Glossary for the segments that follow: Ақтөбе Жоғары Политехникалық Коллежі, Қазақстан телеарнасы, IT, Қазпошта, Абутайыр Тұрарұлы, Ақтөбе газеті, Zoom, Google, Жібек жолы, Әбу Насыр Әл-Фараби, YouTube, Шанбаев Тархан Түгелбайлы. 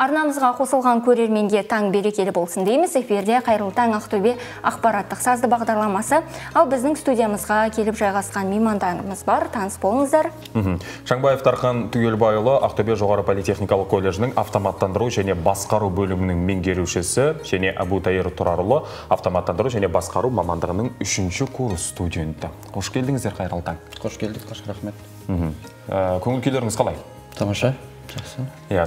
Арнамызға қосылған көрерменге таң берекелі болсын дейміз. Эфирде қайырлы таң Ақтөбе ақпараттық сазды бағдарламасы. Ал біздің студиямызға келіп жайғасқан меймандарымыз бар. Таныс болыңыздар. Шанбаев Тархан Түгелбайлы, Ақтөбе Жоғары Политехникалық Коллежінің автоматтандыру және басқару бөлімінің меңгерушісі, және Абутайыр Тұрарұлы, автоматтандыру және басқару мамандығының 3-ші курс студенті. Қош келдіңіздер, қайырлы таң. Қош келдік, рахмет. Көңіл-күйлеріңіз қалай? Тамаша.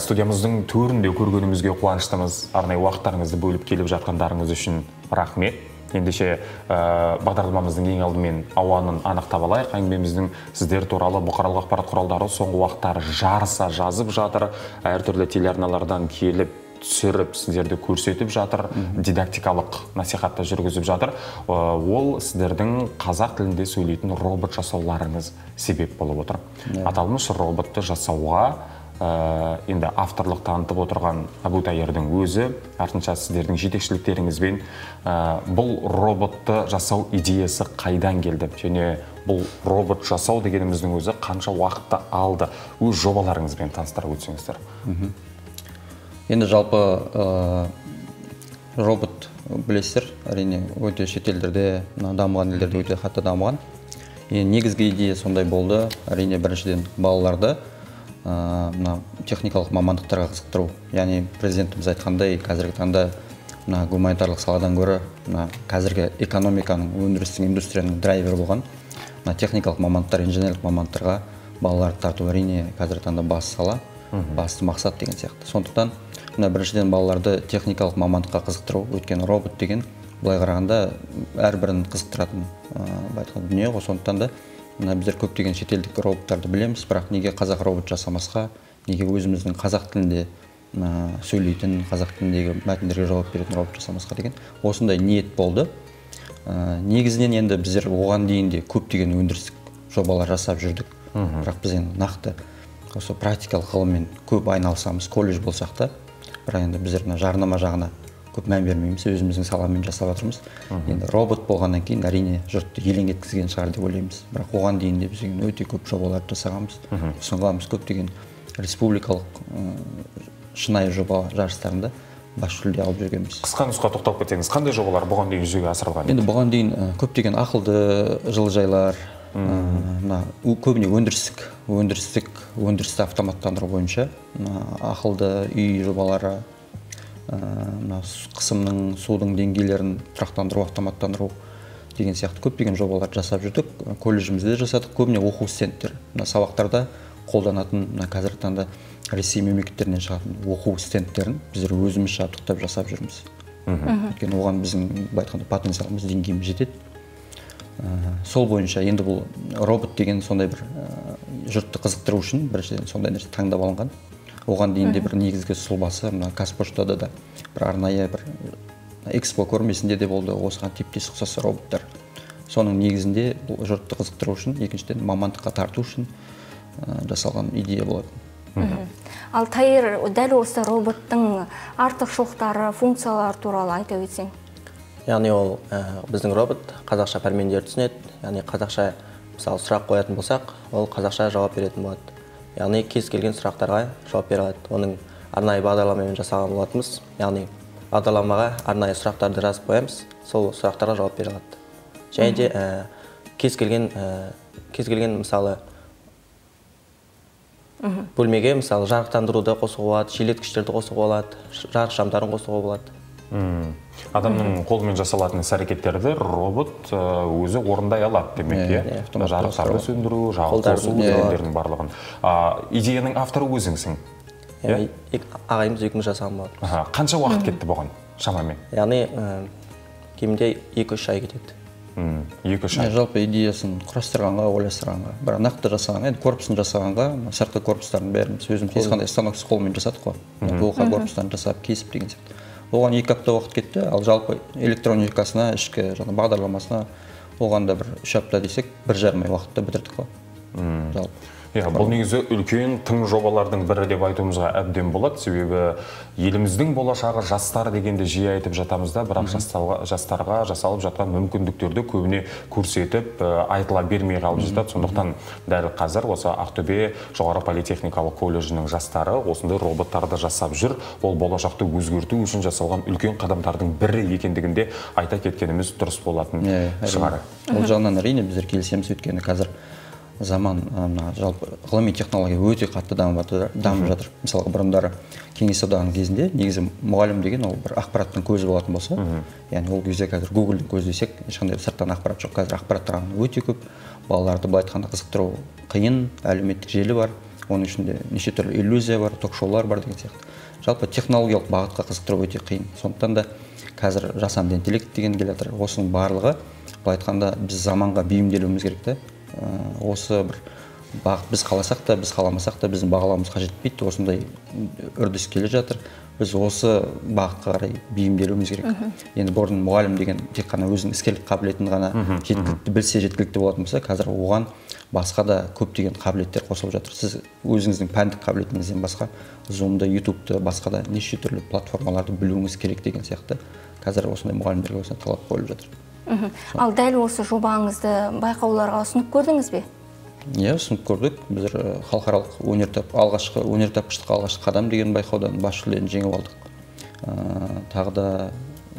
Студиямыздың төрінде көргенімізге қуаныштымыз. Арнайы уақыттарыңызды бөліп келіп жатқандарыңыз үшін рахмет. Ендеше бағдарламамыздың ең алдымен ауанын анықтап алайық. Әңгімеміздің сіздер туралы бұқаралық ақпарат құралдары соңғы уақыттары жарыса жазып жатыр. Әртүрлі телеарналардан келіп түсіріп, сіздерді көрсетіп жатыр, дидактикалық насихатта жүргізіп жатыр. Ол сіздердің қазақ тілінде сөйлейтін робот жасауларыңыз себеп болып отыр. Аталмыш роботты жасауға енді авторлық танытып отырған Абутайырдың өзі, артынша сіздердің жетекшіліктеріңізбен бұл роботты жасау идеясы қайдан келді? Және бұл робот жасау дегеніміздің өзі қанша уақытта алды? Өз жобаларыңызбен таныстырып өтсеңіздер. Енді жалпы робот білесіздер, әрине өте шетелдерде, дамыған елдерде өте қатты дамыған. Негізгі идея сондай болды, әрине біріншіден балаларды техникалық мамандықтарға қызықтыру. Яғни президентіміз айтқандай, қазіргі таңда гуманитарлық саладан көрі қазіргі экономиканың, өндірістің, индустрияның драйвері болған техникалық мамандықтар, инженерлік мамандықтарға балаларды тарту әрине қазіргі таңда басты сала, басты мақсат деген сияқты. Сондықтан біріншіден балаларды техникалық мамандыққа қызықтыру, өткен робот деген былай қарағанда әрбірін қызықтыратын дүние ғой. Сондықтан да біздер көптеген шетелдік роботтарды білеміз, бірақ неге қазақ робот жасамасқа, неге өзіміздің қазақ тілінде сөйлейтін, қазақ тіліндегі мәтіндерге жауап беретін робот жасамасқа деген осындай ниет болды. Негізінен енді біздер оған дейін де көптеген өндірістік жобалар жасап жүрдік, бірақ біз енді нақты осы практикалық ғылыммен көп айналысамыз, колледж болсақ та, бірақ енді біздер жарнама жағына көп мән бермейміз, өзіміздің саламен жасап жатырмыз. Енді робот болғаннан кейін әрине жұртты елең еткізген шығар деп ойлаймыз. Бірақ оған дейін де біз өте көп жобаларды жасағанбыз, ұсынғанбыз, көптеген республикалық шынайы жоба жарыстарында бас жүлде алып жүргенбіз. Қысқа нұсқа тоқталып кетсеңіз, қандай жобалар бұған дейін жүзеге асырылған? Енді бұған дейін көптеген ақылды жылыжайлар, көбіне өндірістік автоматтандыру бойынша ақылды үй жобалары, қысымның, судың деңгейлерін тұрақтандыру, автоматтандыру деген сияқты көптеген жобалар жасап жүрдік. Колледжімізде жасадық, көбіне оқу стендтер, сабақтарда қолданатын, қазіргі таңда Ресей мемлекеттерінен шығатын оқу стендтерін біздер өзіміз жабдықтап жасап жүрміз. Өйткені оған біздің айтқанда потенциалымыз, деңгейіміз жетеді. Сол бойынша енді бұл робот деген сондай бір жұртты қызықтыру үшін біріншіден сондай нәрсе таңдап алынған. Оған дейінде бір негізгі сұлбасы, Қазпоштада да бір арнайы бір экспо көрмесінде де болды осыған типтес ұқсас роботтар. Соның негізінде жұртты қызықтыру үшін, екіншіден мамандыққа тарту үшін жасалған идея болады. Ал Тайыр, дәл осы роботтың артықшылықтары, функциялары туралы айта өтсең. Яғни ол біздің робот қазақша пәрмендер түсінеді, яғни қазақша сұрақ қоятын болсақ, ол қазақша жауап беретін болады. Яғни кез келген сұрақтарға жауап бере алады. Оның арнайы бағдарламамен жасаған болатынбыз. Яғни бағдарламаға арнайы сұрақтарды жазып қоямыз, сол сұрақтарға жауап бере алады. Және де кез келген мысалы бөлмеге мысалы жарықтандыруды қосуға болады, желдеткіштерді қосуға болады, жарық шамдарын қосуға болады. Адамның қолымен жасалатын іс-әрекеттерді робот өзі орындай алады демекке. Жарықтарды сөндіру, жарық қосу дегендердің барлығын. Идеяның авторы өзіңсің. Ағайымыз екеуміз жасаған болдық. Қанша уақыт кетті бұған шамамен? Яғни кемінде 2-3 ай кетеді. 2-3 ай. Жалпы идеясын құрастырғанға, ойластырғанға, бірақ нақты жасағанға, енді корпусын жасағанға, сыртқы корпустарын бәріміз өзіміз ешқандай станоксыз қолмен жасадық қой. Буға корпустарын жасап, кесіп деген сияқты. Оған 2 апта уақыт кетті, ал жалпы электроникасына, ішкі бағдарламасына оған да бір 3 апта десек, 1,5 ай уақытта бітірдік. Бұл негізі үлкен тың жобалардың бірі деп айтуымызға әбден болады, себебі еліміздің болашағы жастар дегенде жиі айтып жатамыз да, бірақ жастарға жасалып жатқан мүмкіндіктерді көбіне көрсетіп, айтыла бермей қалып жатады. Сондықтан дәл қазір осы Ақтөбе Жоғары Политехникалық коллежінің жастары осындай роботтарды жасап жүр. Ол болашақты өзгерту үшін жасалған үлкен қадамдардың бірі екендігінде айта кеткеніміз дұрыс болатын шығар. Ол жағынан әрине біздер келісеміз, өйткені қазір заман ғылыми технология өте қатты дамып жатыр. Мысалға бұрындары кеңес одағының кезінде негізі мұғалім деген ол бір ақпараттың көзі болатын болса, яғни ол кезде қазір Google-дің көзі десек, ешқандай сырттан ақпарат жоқ. Қазір ақпараттар өте көп, балаларды былай айтқанда қызықтыру қиын, әлеуметтік желі бар, оның ішінде неше түрлі иллюзия бар, ток-шоулар бар деген сияқты. Жалпы технологиялық бағытқа қызықтыру өте қиын. Сондықтан да қазір жасанды интеллект деген келе жатыр. Осының барлығы былай айтқанда біз заманға бейімделуіміз керек те. Осы бір бағыт біз қаласақ та, біз қаламасақ та, біздің бағаламызға жетпейді, осындай үрдіс келе жатыр. Біз осы бағытқа қарай бейімделуіміз керек. Енді бұрын мұғалім деген тек қана өзінің іскерлік қабілетін ғана жеткілікті білсе жеткілікті болатын болса, қазір оған басқа да көптеген қабілеттер қосылып жатыр. Сіз өзіңіздің пәндік қабілетіңізден басқа Zoom-ды, YouTube-ті, басқа да неше түрлі платформаларды білуіңіз керек деген сияқты. Қазір осындай мұғалімдерге осындай талап қойылып жатыр. Ал дәл осы жобаңызды байқауларға ұсынып көрдіңіз бе? Иә, ұсынып көрдік. Біздер халықаралық өнертапқыштыққа алғашқы қадам деген байқаудан бас жүлдені жеңіп алдық. Тағы да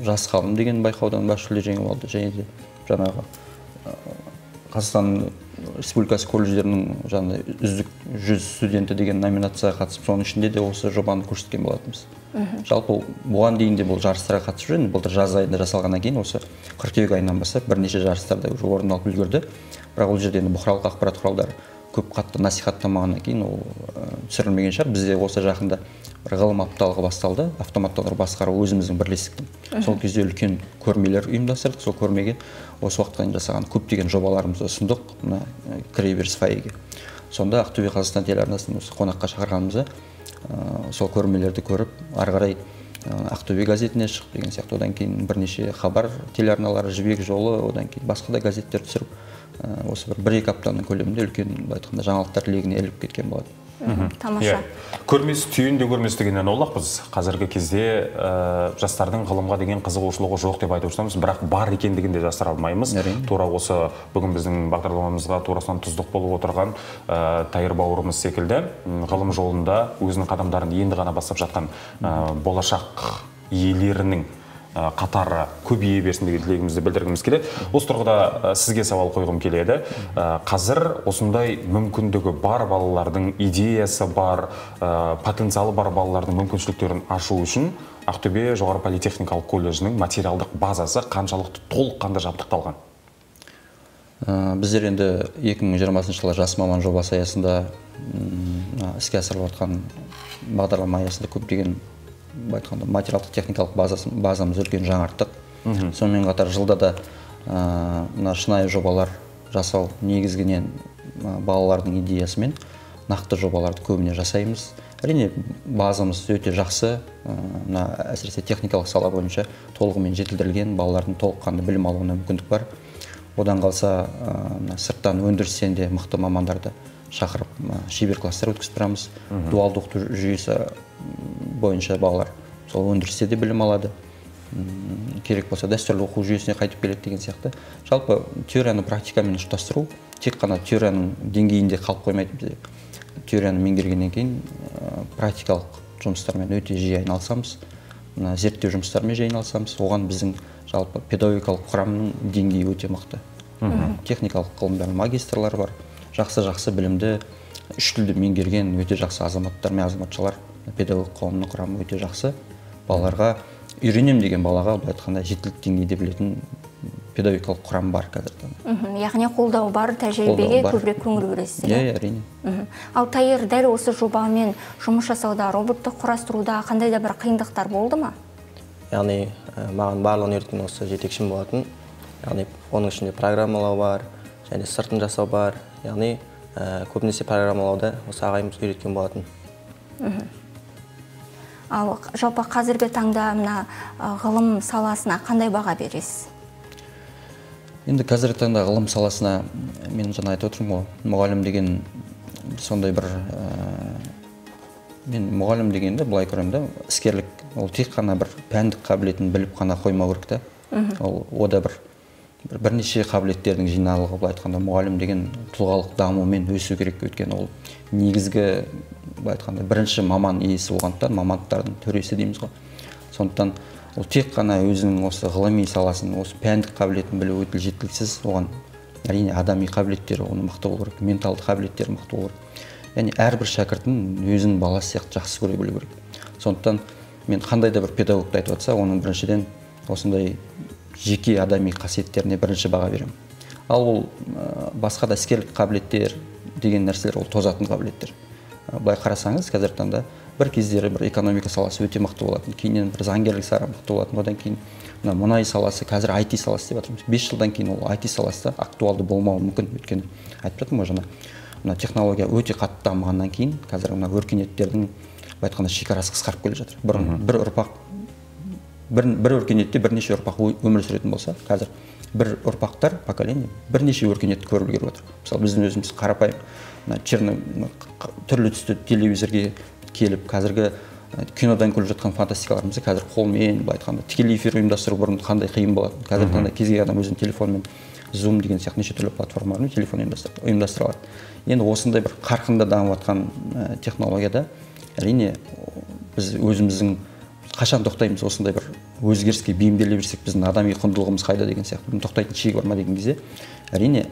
жас ғалым деген байқаудан бас жүлде жеңіп алды. Және де жаңағы Қазақстан Республикасы колледждерінің жаңағы үздік 100 студенті деген номинацияға қатысып, соның ішінде де осы жобаны көрсеткен болатынбыз. Жалпы бұған дейін де бұл жарыстарға қатысып жүрген, былтыр жаз айында жасалғаннан кейін осы қыркүйек айынан бастап бірнеше жарыстарда орын алып үлгерді. Бірақ ол жерде бұқаралық ақпарат құралдары көп қатты насихаттамағаннан кейін ол түсірілмеген шығар. Бізде осы жақында ғылым апталығы басталды, автоматтандыру басқару өзіміздің бірлестіктің. Сол кезде үлкен көрмелер ұйымдастырдық, сол көрмеге осы уақытқа дейін жасаған көптеген жобаларымызды ұсындық мына кіреберіс фойеге. Сонда Ақтөбе Қазақстан телеарнасын қонаққа шақырғанымызда сол көрмелерді көріп, арғарай Ақтөбе газетіне шығып деген сияқты, одан кейін бірнеше хабар телеарналары, Жібек жолы, одан кейін басқа да газеттер түсіріп, осы бір-екі аптаның көлемінде үлкен айтқанда жаңалықтар легіне іліп кеткен болады. Тамаша. Көрмесі түйінде көрмесі дегеннен олақпыз. Қазіргі кезде жастардың ғылымға деген қызығушылығы жоқ деп айтып отырмыз, бірақ бар екендігін де жасыра алмаймыз. Тура осы бүгін біздің бағдарламамызға турасынан тұздық болып отырған Тайыр бауырымыз секілді ғылым жолында өзінің қадамдарын енді ғана бастап жатқан болашақ иелерінің қатары көбейе берсін деген тілегімізді білдіргіміз келеді. Осы тұрғыда сізге сауал қойғым келеді. Қазір осындай мүмкіндігі бар балалардың идеясы бар, потенциалы бар балалардың мүмкіншіліктерін ашу үшін Ақтөбе Жоғары Политехникалық коллежінің материалдық базасы қаншалықты толыққанды жабдықталған? Біздер енді 2020 жылы жас маман жобасы аясында іске асырылып жатқан бағдарлама аясында көптеген материалдық техникалық базамыз үлкен жаңарттық. Сонымен қатар жылда да шынайы жобалар жасау негізгінен балалардың идеясымен нақты жобаларды көбіне жасаймыз. Әрине базамыз өте жақсы, әсіресе техникалық сала бойынша толығымен жетілдірілген, балалардың толыққанды білім алуына мүмкіндік бар. Одан қалса сырттан өндірістен де мықты мамандарды шақырып шебер кластар өткізіп тұрамыз. Дуалды оқыту жүйесі бойынша балалар сол өндірісте де білім алады. Керек болса дәстүрлі оқу жүйесіне қайтып келеді деген сияқты. Жалпы теорияны практикамен ұштастыру тек қана теорияның деңгейінде қалып қоймайды бізде. Теорияны меңгергеннен кейін практикалық жұмыстармен өте жиі айналысамыз. Зерттеу жұмыстармен жиі айналысамыз. Оған біздің жалпы педагогикалық құрамның деңгейі өте мықты. Техникалық ғылымдар магистрлар бар. Жақсы-жақсы білімді, үш тілді меңгерген өте жақсы азаматтар мен азаматшалар, педагог қауымының құрамы өте жақсы. Балаларға, үйренем деген балаға, былай айтқанда жетілік деңгейде білетін педагогикалық құрам бар қазіргі. Яғни қолдау бар, тәжірибеге көбірек көңіл бөлесіз. Иә, әрине. Ал Тайыр, дәл осы жобамен жұмыс жасауда, роботты құрастыруда қандай да бір қиындықтар болды ма? Яғни, маған барлығын үйреткен осы жетекшім болатын. Яғни, оның ішінде программалау бар, және сыртын жасау бар, яғни көбінесе программалауда осы ағайымыз үйреткен болатын. Ал жалпы қазіргі таңда ғылым саласына қандай баға бересіз? Енді қазіргі таңда ғылым саласына мен жаңа айтып отырмын ғой, мұғалім деген сондай бір мен мұғалім дегенде былай көремін да, іскерлік ол тек қана бір пәндік қабілетін біліп қана қоймау керек те. Ол ода бір бірнеше қабілеттердің жиналығы, былай айтқанда мұғалім деген тұлғалық дамумен өсу керек, өткен ол негізгі былай айтқанда бірінші маман иесі болғандықтан мамандықтардың төресі дейміз ғой. Сондықтан ол тек қана өзінің осы ғылыми саласын, осы пәндік қабілетін білу жеткіліксіз, оған әрине адами қабілеттері оның мықты болу керек, менталды қабілеттері мықты болу керек. Яғни әрбір шәкірттің өзін баласы сияқты жақсы көре білу керек. Сондықтан мен қандай да бір педагогты айтып жатса, оның біріншіден осындай жеке адами қасиеттеріне бірінші баға беремін. Ал ол басқа да іскерлік қабілеттер деген нәрселер ол тозатын қабілеттер. Былай қарасаңыз, қазіргі таңда бір кездері бір экономика саласы өте мықты болатын, кейіннен бір заңгерлік сары мықты болатын, одан кейін мына мұнай саласы, қазір IT саласы деп жатырмыз. 5 жылдан кейін ол IT саласы актуалды болмауы мүмкін, өйткені айтып жатырмын ғой жаңа. Мына технология өте қатты дамығаннан кейін қазір мына өркениеттердің былай айтқанда шекарасы қысқарып келе жатыр. Бір ұрпақ бір өркениетте бірнеше ұрпақ өмір сүретін болса, қазір бір ұрпақтар поколение бірнеше өркениетті көріп үлгеріп отыр. Мысалы, біздің өзіміз қарапайым түрлі түсті телевизорге келіп, қазіргі кинодан көріп жатқан фантастикаларымызды қазір қолмен былай айтқанда тікелей эфир ұйымдастыру бұрын қандай қиын болатын. Қазіргі таңда кез келген адам өзінің телефонымен Zoom деген сияқты неше түрлі платформалармен телефон ұйымдастыра алады. Енді осындай бір қарқында дамып жатқан технологияда әрине біз өзіміздің қашан тоқтаймыз, осындай бір өзгеріске бейімделе берсек біздің адами құндылығымыз қайда деген сияқты, бұны тоқтайтын шегі бар ма деген кезде әрине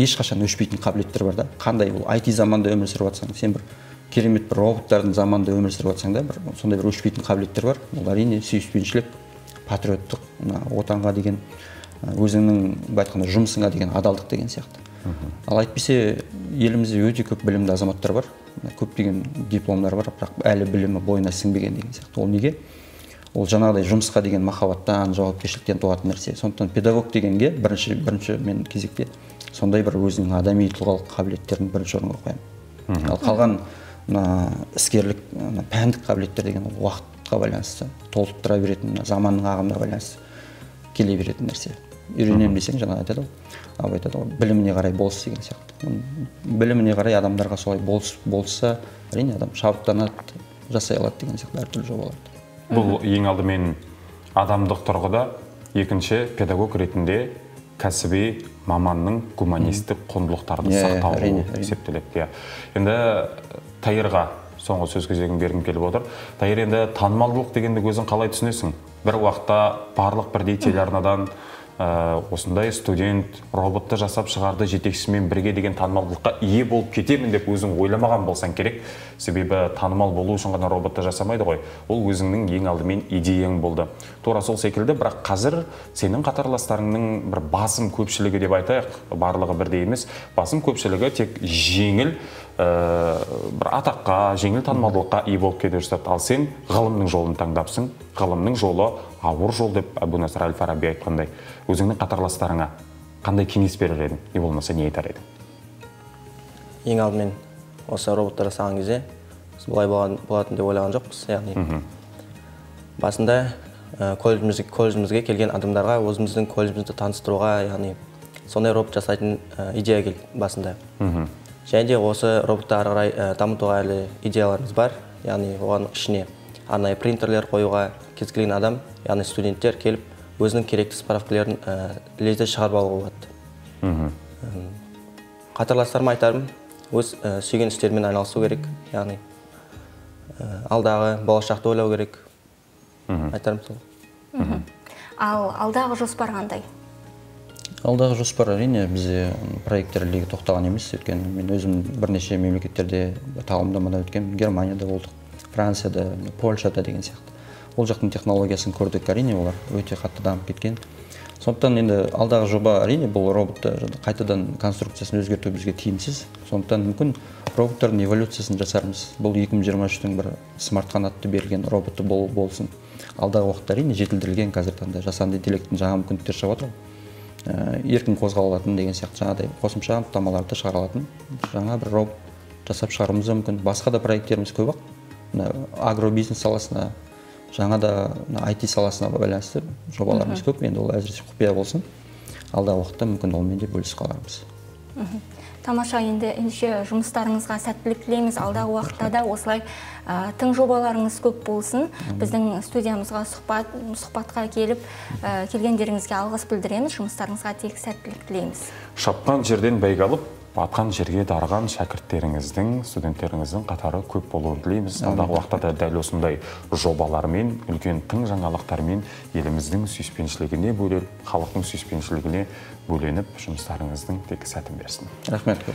ешқашан өшпейтін қабілеттер бар да. Қандай бұл IT заманда өмір сүріп жатсаң, сен бір керемет бір роботтардың заманында өмір сүріп жатсаң да, бір сондай бір өшпейтін қабілеттер бар. Ол әрине сүйіспеншілік, патриоттық, отанға деген, өзіңнің былай айтқанда жұмысыңа деген адалдық деген сияқты. Ал айтпесе, елімізде өте көп білімді азаматтар бар, көптеген дипломдар бар, бірақ әлі білімі бойына сіңбеген деген сияқты. Ол неге? Ол жаңағыдай жұмысқа деген махаббаттан, жауапкершіліктен туатын нәрсе. Сондықтан педагог дегенге бірінші мен кезекте сондай бір өзінің адами тұлғалық қабілеттерін бірінші орынға қоямын. Ал қалған іскерлік, пәндік қабілеттер деген ол уақытқа байланысты, толықтыра беретін, заманның ағымына байланысты келе беретін нәрсе. Үйренем десең, жаңа айтады ғой, біліміне қарай болыс деген сияқты. Біліміне қарай адамдарға солай болса, әрине адам шабыттанады, жасай алады деген сияқты әртүрлі жобаларды. Бұл ең алдымен адамдық тұрғыда, екінші педагог ретінде кәсіби маманның гуманистік құндылықтарды сақтауы есептеледі. Енді Тайырға соңғы сөз кезегін бергім келіп отыр. Тайыр, енді танымалдылық дегенді өзің қалай түсінесің? Бір уақытта барлық бірдей телеарнадан осындай студент роботты жасап шығарды, жетекшімен бірге деген танымалдылыққа ие болып кетемін деп өзің ойламаған болсан керек. Себебі танымал болу үшін ғана роботты жасамайды ғой. Ол өзіңнің ең алдымен идеяң болды. Тура сол секілді, бірақ қазір сенің қатарластарыңның бір басым көпшілігі деп айтайық, барлығы бірдей емес, басым көпшілігі тек жеңіл бір атаққа, жеңіл танымалдылыққа ие болып кете жатады. Ал сен ғылымның жолын таңдапсың. Ғылымның жолы ауыр жол деп Әбу Насыр Әл-Фараби айтқандай. Өзіңнің қатарластарыңа қандай кеңес берер едің? Не болмаса не айтар едің? Ең алдымен осы роботтар жасаған кезде бұлай болатын деп ойлаған жоқпыз. Яғни басында колледжімізге келген адамдарға өзіміздің колледжімізді таныстыруға, яғни сондай робот жасайтын идея келді басында. Және де осы роботты ары қарай дамытуға әлі идеяларымыз бар. Яғни оған ішіне арнайы принтерлер қоюға, кез келген адам, яғни студенттер келіп, өзінің керекті справкілерін лезде шығарып алуға болады. Қатарластарыма айтарым, өз сүйген істермен айналысу керек. Яғни алдағы болашақты ойлау керек. Айтарым сол. Ал алдағы жоспар қандай? Алдағы жоспар әрине бізде проекттер легі тоқтаған емес, өйткені мен өзім бірнеше мемлекеттерде тағылымдамада өткен, Германияда болдық, Францияда, Польшада деген сияқты. Ол жақтың технологиясын көрдік, әрине олар өте қатты дамып кеткен. Сондықтан енді алдағы жоба әрине бұл роботты қайтадан конструкциясын өзгерту бізге тиімсіз. Сондықтан мүмкін роботтардың эволюциясын жасармыз. Бұл 2023-тің бір смарт қанатты берілген роботты болсын. Алдағы уақытта әрине жетілдірілген қазіргі таңда жасанды интеллекттің жаңа мүмкіндіктер шығып жатыр. Еркін қозғалатын деген сияқты жаңадай қосымша анықтамаларды шығарылатын жаңа бір робот жасап шығаруымыз мүмкін. Басқа да проекттеріміз көп-ақ. Агробизнес саласына, жаңа да IT саласына байланысты жобаларымыз көп. Енді ол әзірше құпия болсын. Алдағы уақытта мүмкін олмен де бөлісіп қалармыз. тамаша ендеше жұмыстарыңызға сәттілік тілейміз. Алдағы уақытта да осылай тың жобаларыңыз көп болсын. Біздің студиямызға сұхбатқа келгендеріңізге алғыс білдіреміз. Жұмыстарыңызға тек сәттілік тілейміз. Шапқан жерден бәйге алып, батқан жерге дарыған шәкірттеріңіздің, студенттеріңіздің қатары көп болуын тілейміз. Алдағы уақытта да дәл осындай жобалармен, үлкен тың жаңалықтармен еліміздің сүйіспеншілігіне бөленіп, халықтың сүйіспеншілігіне бөленіп, жұмыстарыңыздың тек сәтін берсін. Рахмет.